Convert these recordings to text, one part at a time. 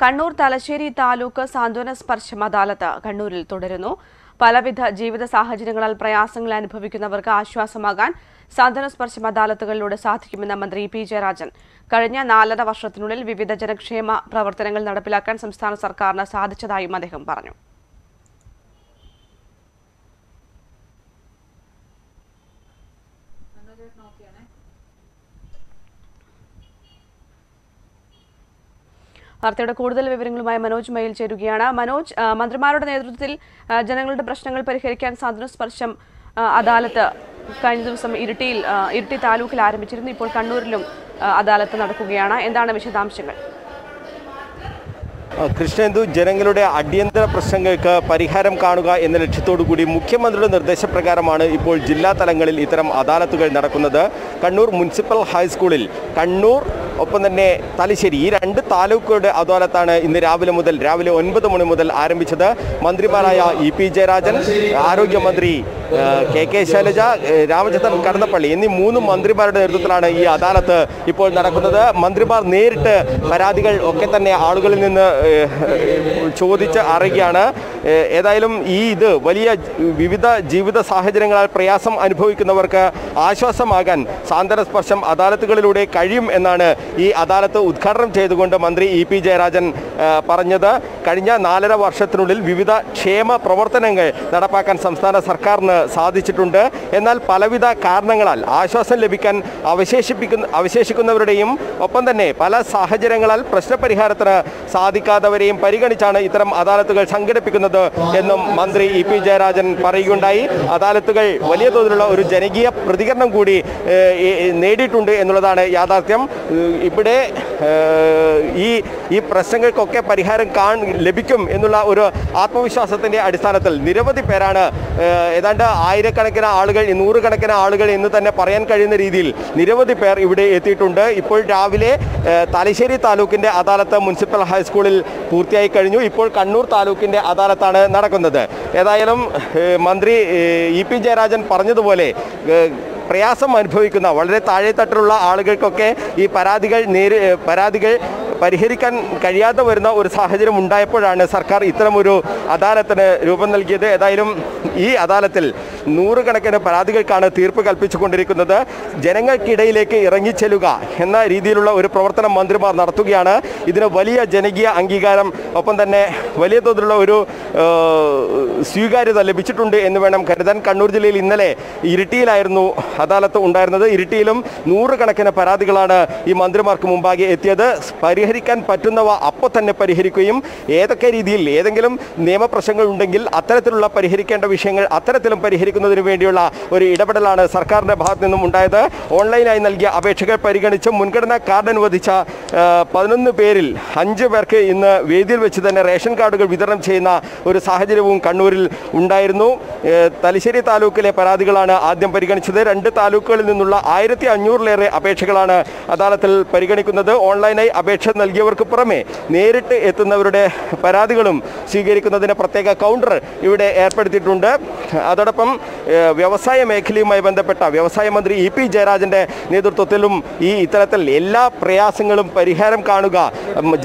കണ്ണൂർ തലശ്ശേരി താലൂക്ക് സാന്ത്വന സ്പർശം അദാലത്ത് കണ്ണൂരിൽ തുടരുന്നു. പലവിധ ജീവിത സാഹചര്യങ്ങളാൽ പ്രയാസങ്ങൾ അനുഭവിക്കുന്നവർക്ക് ആശ്വാസമാകാൻ സാന്ത്വന സ്പർശം അദാലത്തുകളിലൂടെ സാധിക്കുമെന്ന് മന്ത്രി പി ജയരാജൻ കഴിഞ്ഞ 4.5 വർഷത്തിനുള്ളിൽ വിവിധ ജനക്ഷേമ പ്രവർത്തനങ്ങൾ നടപ്പിലാക്കാൻ സംസ്ഥാന സർക്കാരിന് സാധിച്ചതായും അദ്ദേഹം പറഞ്ഞു. വാർത്തയുടെ കൂടുതൽ വിവരങ്ങളുമായി മനോജ് മയിൽ ചേരുകയാണ്. മനോജ്, മന്ത്രിമാരുടെ നേതൃത്വത്തിൽ ജനങ്ങളുടെ പ്രശ്നങ്ങൾ പരിഹരിക്കാൻ സാന്ത്വന സ്പർശം അദാലത്ത് കഴിഞ്ഞ ദിവസം ഇരിട്ടി താലൂക്കിൽ ആരംഭിച്ചിരുന്നു. ഇപ്പോൾ കണ്ണൂരിലും അദാലത്ത് നടക്കുകയാണ്. എന്താണ് വിശദാംശങ്ങൾ? കൃഷ്ണേന്ദു, ജനങ്ങളുടെ അടിയന്തര പ്രശ്നങ്ങൾക്ക് പരിഹാരം കാണുക എന്ന ലക്ഷ്യത്തോടു കൂടി മുഖ്യമന്ത്രിയുടെ നിർദ്ദേശപ്രകാരമാണ് ഇപ്പോൾ ജില്ലാ തലങ്ങളിൽ ഇത്തരം അദാലത്തുകൾ നടക്കുന്നത്. കണ്ണൂർ മുനിസിപ്പൽ ഹൈസ്കൂളിൽ കണ്ണൂർ ഒപ്പം തന്നെ തലശ്ശേരി ഈ 2 താലൂക്കുകളുടെ അദാലത്താണ് ഇന്ന് രാവിലെ 9 മണി മുതൽ ആരംഭിച്ചത്. മന്ത്രിമാരായ ഇ.പി. ജയരാജൻ, ആരോഗ്യമന്ത്രി കെ.കെ. ശൈലജ, രാമചന്ദ്രൻ കടന്നപ്പള്ളി എന്നീ 3 മന്ത്രിമാരുടെ നേതൃത്വത്തിലാണ് ഈ അദാലത്ത് ഇപ്പോൾ നടക്കുന്നത്. മന്ത്രിമാർ നേരിട്ട് പരാതികൾ ഒക്കെ തന്നെ ആളുകളിൽ നിന്ന് ചോദിച്ച് അറിയുകയാണ്. ഏതായാലും ഇത് വലിയ വിവിധ ജീവിത സാഹചര്യങ്ങളാൽ പ്രയാസം അനുഭവിക്കുന്നവർക്ക് ആശ്വാസമാകാൻ സാന്ത്വന സ്പർശം അദാലത്തുകളിലൂടെ കഴിയും എന്നാണ് ഈ അദാലത്ത് ഉദ്ഘാടനം ചെയ്തുകൊണ്ട് മന്ത്രി ഇ.പി. ജയരാജൻ പറഞ്ഞത്. കഴിഞ്ഞ 4.5 വർഷത്തിനുള്ളിൽ വിവിധ ക്ഷേമ പ്രവർത്തനങ്ങൾ നടപ്പാക്കാൻ സംസ്ഥാന സർക്കാരിന് സാധിച്ചിട്ടുണ്ട്. എന്നാൽ പലവിധ കാരണങ്ങളാൽ ആശ്വാസം ലഭിക്കാൻ അവശേഷിക്കുന്നവരുടെയും ഒപ്പം തന്നെ പല സാഹചര്യങ്ങളാൽ പ്രശ്നപരിഹാരത്തിന് സാധിക്കാത്തവരെയും പരിഗണിച്ചാണ് ഇത്തരം അദാലത്തുകൾ സംഘടിപ്പിക്കുന്നത് എന്നും മന്ത്രി ഇ.പി. ജയരാജൻ പറയുകയുണ്ടായി. അദാലത്തുകൾ വലിയ തോതിലുള്ള ഒരു ജനകീയ പ്രതികരണം കൂടി നേടിയിട്ടുണ്ട് എന്നുള്ളതാണ് യാഥാർത്ഥ്യം. ഇവിടെ ഈ പ്രശ്നങ്ങൾക്കൊക്കെ പരിഹാരം ലഭിക്കും എന്നുള്ള ഒരു ആത്മവിശ്വാസത്തിൻ്റെ അടിസ്ഥാനത്തിൽ നിരവധി പേരാണ്, ഏതാണ്ട് ആയിരക്കണക്കിന് ആളുകൾ, 100 കണക്കിന് ആളുകൾ എന്ന് തന്നെ പറയാൻ കഴിയുന്ന രീതിയിൽ നിരവധി പേർ ഇവിടെ എത്തിയിട്ടുണ്ട്. ഇപ്പോൾ രാവിലെ തലശ്ശേരി താലൂക്കിൻ്റെ അദാലത്ത് മുനിസിപ്പൽ ഹൈസ്കൂളിൽ പൂർത്തിയായി കഴിഞ്ഞു. ഇപ്പോൾ കണ്ണൂർ താലൂക്കിൻ്റെ അദാലത്താണ് നടക്കുന്നത്. ഏതായാലും മന്ത്രി ഇ.പി. ജയരാജൻ പറഞ്ഞതുപോലെ പ്രയാസം അനുഭവിക്കുന്ന വളരെ താഴെത്തട്ടിലുള്ള ആളുകൾക്കൊക്കെ ഈ പരാതികൾ പരിഹരിക്കാൻ കഴിയാതെ വരുന്ന ഒരു സാഹചര്യം ഉണ്ടായപ്പോഴാണ് സർക്കാർ ഇത്തരമൊരു അദാലത്തിന് രൂപം നൽകിയത്. ഏതായാലും ഈ അദാലത്തിൽ 100 കണക്കിന് പരാതികൾക്കാണ് തീർപ്പ് കൽപ്പിച്ചുകൊണ്ടിരിക്കുന്നത്. ജനങ്ങൾക്കിടയിലേക്ക് ഇറങ്ങിച്ചെല്ലുക എന്ന രീതിയിലുള്ള ഒരു പ്രവർത്തനം മന്ത്രിമാർ നടത്തുകയാണ്. ഇതിന് വലിയ ജനകീയ അംഗീകാരം ഒപ്പം തന്നെ വലിയ തോതിലുള്ള ഒരു സ്വീകാര്യത ലഭിച്ചിട്ടുണ്ട് എന്ന് വേണം കരുതാൻ. കണ്ണൂർ ജില്ലയിൽ ഇന്നലെ ഇരിട്ടിയിലായിരുന്നു അദാലത്ത് ഉണ്ടായിരുന്നത്. ഇരിട്ടിയിലും 100 കണക്കിന് പരാതികളാണ് ഈ മന്ത്രിമാർക്ക് മുമ്പാകെ എത്തിയത്. പരിഹരിക്കാൻ പറ്റുന്നവ അപ്പോൾ തന്നെ പരിഹരിക്കുകയും ഏതൊക്കെ രീതിയിൽ ഏതെങ്കിലും നിയമപ്രശ്നങ്ങൾ ഉണ്ടെങ്കിൽ അത്തരത്തിലുള്ള പരിഹരിക്കേണ്ട വിഷയങ്ങൾ അത്തരത്തിലും പരിഹരിക്കുന്നതിന് വേണ്ടിയുള്ള ഒരു ഇടപെടലാണ് സർക്കാരിൻ്റെ ഭാഗത്തു നിന്നും ഉണ്ടായത്. ഓൺലൈനായി നൽകിയ അപേക്ഷകൾ പരിഗണിച്ച് മുൻഗണനാ കാർഡ് അനുവദിച്ച 11 പേരിൽ 5 പേർക്ക് ഇന്ന് വേദിയിൽ വെച്ച് തന്നെ റേഷൻ കാർഡുകൾ വിതരണം ചെയ്യുന്ന ഒരു സാഹചര്യവും കണ്ണൂരിൽ ഉണ്ടായിരുന്നു. തലശ്ശേരി താലൂക്കിലെ പരാതികളാണ് ആദ്യം പരിഗണിച്ചത്. 2 താലൂക്കുകളിൽ നിന്നുള്ള 1500-ലേറെ അപേക്ഷകളാണ് അദാലത്തിൽ പരിഗണിക്കുന്നത്. ഓൺലൈനായി അപേക്ഷ നൽകിയവർക്ക് പുറമെ നേരിട്ട് എത്തുന്നവരുടെ പരാതികളും സ്വീകരിക്കുന്നതിന് പ്രത്യേക കൗണ്ടർ ഇവിടെ ഏർപ്പെടുത്തിയിട്ടുണ്ട്. അതോടൊപ്പം വ്യവസായ മേഖലയുമായി ബന്ധപ്പെട്ട വ്യവസായ മന്ത്രി ഇ.പി. ജയരാജൻ്റെ നേതൃത്വത്തിലും ഇത്തരത്തിൽ എല്ലാ പ്രയാസങ്ങളും പരിഹാരം കാണുക,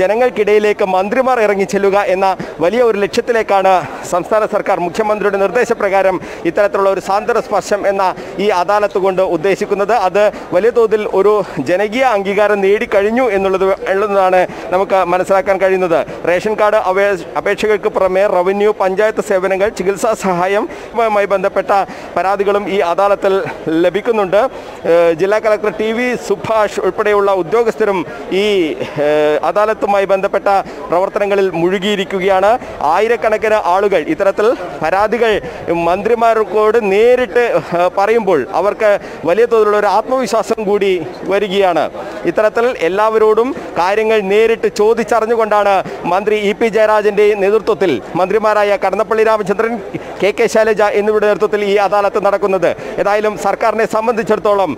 ജനങ്ങൾക്കിടയിലേക്ക് മന്ത്രിമാർ ഇറങ്ങിച്ചെല്ലുക എന്ന വലിയ ഒരു ലക്ഷ്യത്തിലേക്കാണ് സംസ്ഥാന സർക്കാർ മുഖ്യമന്ത്രിയുടെ നിർദ്ദേശപ്രകാരം ഇത്തരത്തിലുള്ള ഒരു സാന്ത്വന സ്പർശം എന്ന ഈ അദാലത്ത് കൊണ്ട് ഉദ്ദേശിക്കുന്നത്. അത് വലിയ തോതിൽ ഒരു ജനകീയ അംഗീകാരം നേടിക്കഴിഞ്ഞു എന്നുള്ളതാണ് നമുക്ക് മനസ്സിലാക്കാൻ കഴിയുന്നത്. റേഷൻ കാർഡ് അപേക്ഷകൾക്ക് പുറമെ റവന്യൂ, പഞ്ചായത്ത് സേവനങ്ങൾ, ചികിത്സാ സഹായവുമായി ബന്ധപ്പെട്ട പരാതികളും ഈ അദാലത്തിൽ ലഭിക്കുന്നുണ്ട്. ജില്ലാ കളക്ടർ TV സുഭാഷ് ഉൾപ്പെടെയുള്ള ഉദ്യോഗസ്ഥരും ഈ അദാലത്തുമായി ബന്ധപ്പെട്ട പ്രവർത്തനങ്ങളിൽ മുഴുകിയിരിക്കുകയാണ്. ആയിരക്കണക്കിന് ആളുകൾ ഇത്തരത്തിൽ പരാതികൾ മന്ത്രിമാരോട് നേരിട്ട് പറയുമ്പോൾ അവർക്ക് വലിയ തോതിലുള്ള ഒരു ആത്മവിശ്വാസം കൂടി വരികയാണ്. ഇത്തരത്തിൽ എല്ലാവരോടും കാര്യങ്ങൾ നേരിട്ട് ചോദിച്ചറിഞ്ഞുകൊണ്ടാണ് മന്ത്രി ഇ.പി. ജയരാജൻ്റെ നേതൃത്വത്തിൽ മന്ത്രിമാരായ കടന്നപ്പള്ളി രാമചന്ദ്രൻ, കെ.കെ. ശൈലജ എന്നിവരുടെ നേതൃത്വത്തിൽ തരത്തിൽ ഈ അദാലത്ത് നടക്കുന്നത്. ഏതായാലും സർക്കാരിനെ സംബന്ധിച്ചിടത്തോളം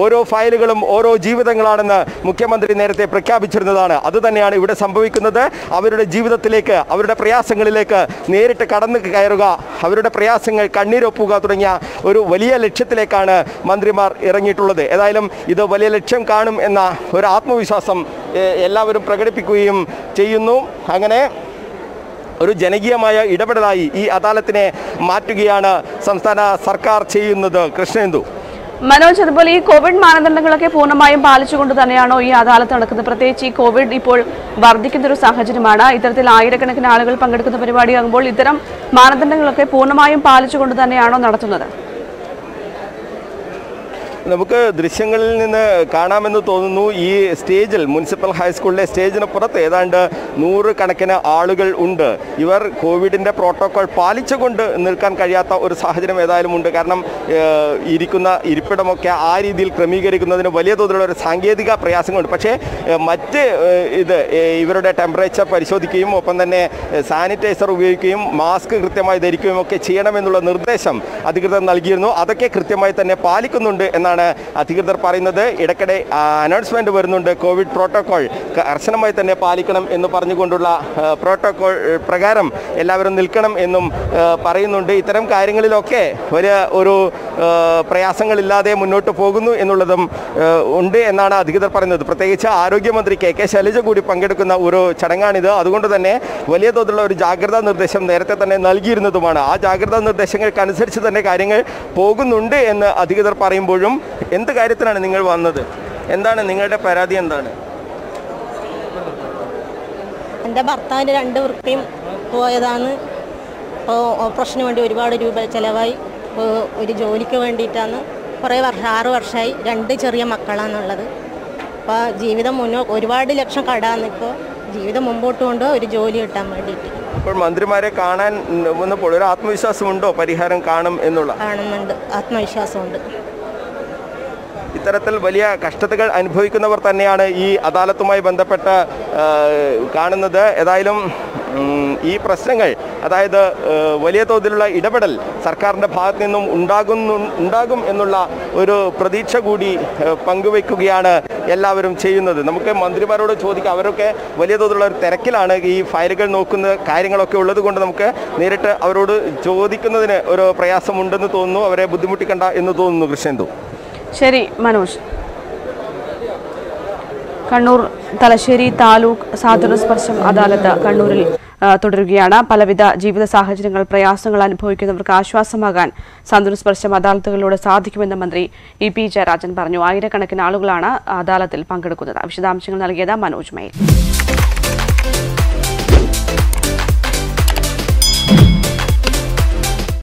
ഓരോ ഫയലുകളും ഓരോ ജീവിതങ്ങളാണെന്ന് മുഖ്യമന്ത്രി നേരത്തെ പ്രഖ്യാപിച്ചിരുന്നതാണ്. അതുതന്നെയാണ് ഇവിടെ സംഭവിക്കുന്നത്. അവരുടെ ജീവിതത്തിലേക്ക്, അവരുടെ പ്രയാസങ്ങളിലേക്ക് നേരിട്ട് കടന്നു കയറുക, അവരുടെ പ്രയാസങ്ങൾ കണ്ണീരൊപ്പുക തുടങ്ങിയ ഒരു വലിയ ലക്ഷ്യത്തിലേക്കാണ് മന്ത്രിമാർ ഇറങ്ങിയിട്ടുള്ളത്. ഏതായാലും ഇത് വലിയ ലക്ഷ്യം കാണും എന്ന ഒരു ആത്മവിശ്വാസം എല്ലാവരും പ്രകടിപ്പിക്കുകയും ചെയ്യുന്നു. അങ്ങനെ ഒരു ജനകീയമായ ഇടപെടലായി ഈ അദാലത്തിനെ മാറ്റുകയാണ് സംസ്ഥാന സർക്കാർ ചെയ്യുന്നത്. കൃഷ്ണേന്ദു. മനോജ്, അതുപോലെ ഈ കോവിഡ് മാനദണ്ഡങ്ങളൊക്കെ പൂർണ്ണമായും പാലിച്ചുകൊണ്ട് തന്നെയാണോ ഈ അദാലത്ത് നടക്കുന്നത്? പ്രത്യേകിച്ച് ഈ കോവിഡ് ഇപ്പോൾ വർദ്ധിക്കുന്നൊരു സാഹചര്യമാണ്. ഇത്തരത്തിൽ ആയിരക്കണക്കിന് ആളുകൾ പങ്കെടുക്കുന്ന പരിപാടിയാകുമ്പോൾ ഇത്തരം മാനദണ്ഡങ്ങളൊക്കെ പൂർണ്ണമായും പാലിച്ചുകൊണ്ട് തന്നെയാണോ നടത്തുന്നത്? നമുക്ക് ദൃശ്യങ്ങളിൽ നിന്ന് കാണാമെന്ന് തോന്നുന്നു, ഈ സ്റ്റേജിൽ, മുനിസിപ്പൽ ഹൈസ്കൂളിലെ സ്റ്റേജിന് പുറത്ത് ഏതാണ്ട് 100 കണക്കിന് ആളുകൾ ഉണ്ട്. ഇവർ കോവിഡിൻ്റെ പ്രോട്ടോകോൾ പാലിച്ചുകൊണ്ട് നിൽക്കാൻ കഴിയാത്ത ഒരു സാഹചര്യം ഏതായാലും ഉണ്ട്. കാരണം ഇരിപ്പിടമൊക്കെ ആ രീതിയിൽ ക്രമീകരിക്കുന്നതിന് വലിയ തോതിലുള്ള ഒരു സാങ്കേതിക പ്രയാസങ്ങളുണ്ട്. പക്ഷേ ഇവരുടെ ടെമ്പറേച്ചർ പരിശോധിക്കുകയും ഒപ്പം തന്നെ സാനിറ്റൈസർ ഉപയോഗിക്കുകയും മാസ്ക് കൃത്യമായി ധരിക്കുകയും ഒക്കെ ചെയ്യണമെന്നുള്ള നിർദ്ദേശം അധികൃതർ നൽകിയിരുന്നു. അതൊക്കെ കൃത്യമായി തന്നെ പാലിക്കുന്നുണ്ട് എന്നാണ് അധികൃതർ പറയുന്നത്. ഇടയ്ക്കിടെ അനൗൺസ്മെന്റ് വരുന്നുണ്ട്, കോവിഡ് പ്രോട്ടോകോൾ കർശനമായി തന്നെ പാലിക്കണം എന്ന് പറഞ്ഞുകൊണ്ടുള്ള പ്രോട്ടോകോൾ പ്രകാരം എല്ലാവരും നിൽക്കണം എന്നും പറയുന്നുണ്ട്. ഇത്തരം കാര്യങ്ങളിലൊക്കെ ഒരു പ്രയാസങ്ങളില്ലാതെ മുന്നോട്ട് പോകുന്നു എന്നുള്ളതും ഉണ്ട് എന്നാണ് അധികൃതർ പറയുന്നത്. പ്രത്യേകിച്ച് ആരോഗ്യമന്ത്രി KK ശൈലജ കൂടി പങ്കെടുക്കുന്ന ഒരു ചടങ്ങാണിത്. അതുകൊണ്ട് തന്നെ വലിയ തോതിലുള്ള ഒരു ജാഗ്രതാ നിർദ്ദേശം നേരത്തെ തന്നെ നൽകിയിരുന്നതുമാണ്. ആ ജാഗ്രതാ നിർദ്ദേശങ്ങൾക്കനുസരിച്ച് തന്നെ കാര്യങ്ങൾ പോകുന്നുണ്ട് എന്ന് അധികൃതർ പറയുമ്പോഴും എന്ത് കാര്യത്തിനാണ് നിങ്ങൾ വന്നത്? എന്താണ് നിങ്ങളുടെ പരാതി? എന്താണ്? എൻ്റെ ഭർത്താവിൻ്റെ 2 വൃത്തിയും പോയതാണ്. ഇപ്പോൾ ഓപ്പറേഷന് വേണ്ടി ഒരുപാട് രൂപ ചിലവായി. ഒരു ജോലിക്ക് വേണ്ടിയിട്ടാണ്. കുറേ വർഷം, 6 വർഷമായി. 2 ചെറിയ മക്കളാണുള്ളത്. അപ്പോൾ ജീവിതം ഒരുപാട് ലക്ഷം കടാന്ന്. ഇപ്പോൾ ജീവിതം മുമ്പോട്ട് കൊണ്ടുപോകാൻ ഒരു ജോലി കിട്ടാൻ വേണ്ടിയിട്ട് ഇപ്പോൾ മന്ത്രിമാരെ കാണാൻ വന്നപ്പോൾ ഒരു ആത്മവിശ്വാസമുണ്ടോ? പരിഹാരം കാണും എന്നുള്ള കാണുന്നുണ്ട്, ആത്മവിശ്വാസമുണ്ട്. ഇത്തരത്തിൽ വലിയ കഷ്ടതകൾ അനുഭവിക്കുന്നവർ തന്നെയാണ് ഈ അദാലത്തുമായി ബന്ധപ്പെട്ട് കാണുന്നത്. ഏതായാലും ഈ പ്രശ്നങ്ങൾ, അതായത് വലിയ തോതിലുള്ള ഇടപെടൽ സർക്കാരിൻ്റെ ഭാഗത്തു നിന്നും ഉണ്ടാകും എന്നുള്ള ഒരു പ്രതീക്ഷ കൂടി പങ്കുവയ്ക്കുകയാണ് എല്ലാവരും ചെയ്യുന്നത്. നമുക്ക് മന്ത്രിമാരോട് ചോദിക്കാം. അവരൊക്കെ വലിയ തോതിലുള്ള ഒരു തിരക്കിലാണ്. ഈ ഫയലുകൾ നോക്കുന്ന കാര്യങ്ങളൊക്കെ ഉള്ളത് കൊണ്ട് നമുക്ക് നേരിട്ട് അവരോട് ചോദിക്കുന്നതിന് ഒരു പ്രയാസമുണ്ടെന്ന് തോന്നുന്നു. അവരെ ബുദ്ധിമുട്ടിക്കണ്ട എന്ന് തോന്നുന്നു. കൃഷ്ണേന്ദു. ശരി മനോജ്. കണ്ണൂർ തലശ്ശേരി താലൂക്ക് സാധുന സ്പർശം അദാലത്ത് കണ്ണൂരിൽ തുടരുകയാണ്. പലവിധ ജീവിത സാഹചര്യങ്ങൾ, പ്രയാസങ്ങൾ അനുഭവിക്കുന്നവർക്ക് ആശ്വാസമാകാൻ സാന്ത്വന സ്പർശം അദാലത്തുകളിലൂടെ സാധിക്കുമെന്ന് മന്ത്രി E. P. ജയരാജൻ പറഞ്ഞു. ആയിരക്കണക്കിന് ആളുകളാണ് അദാലത്തിൽ പങ്കെടുക്കുന്നത്. വിശദാംശങ്ങൾ നൽകിയത് മനോജ് മയിൽ.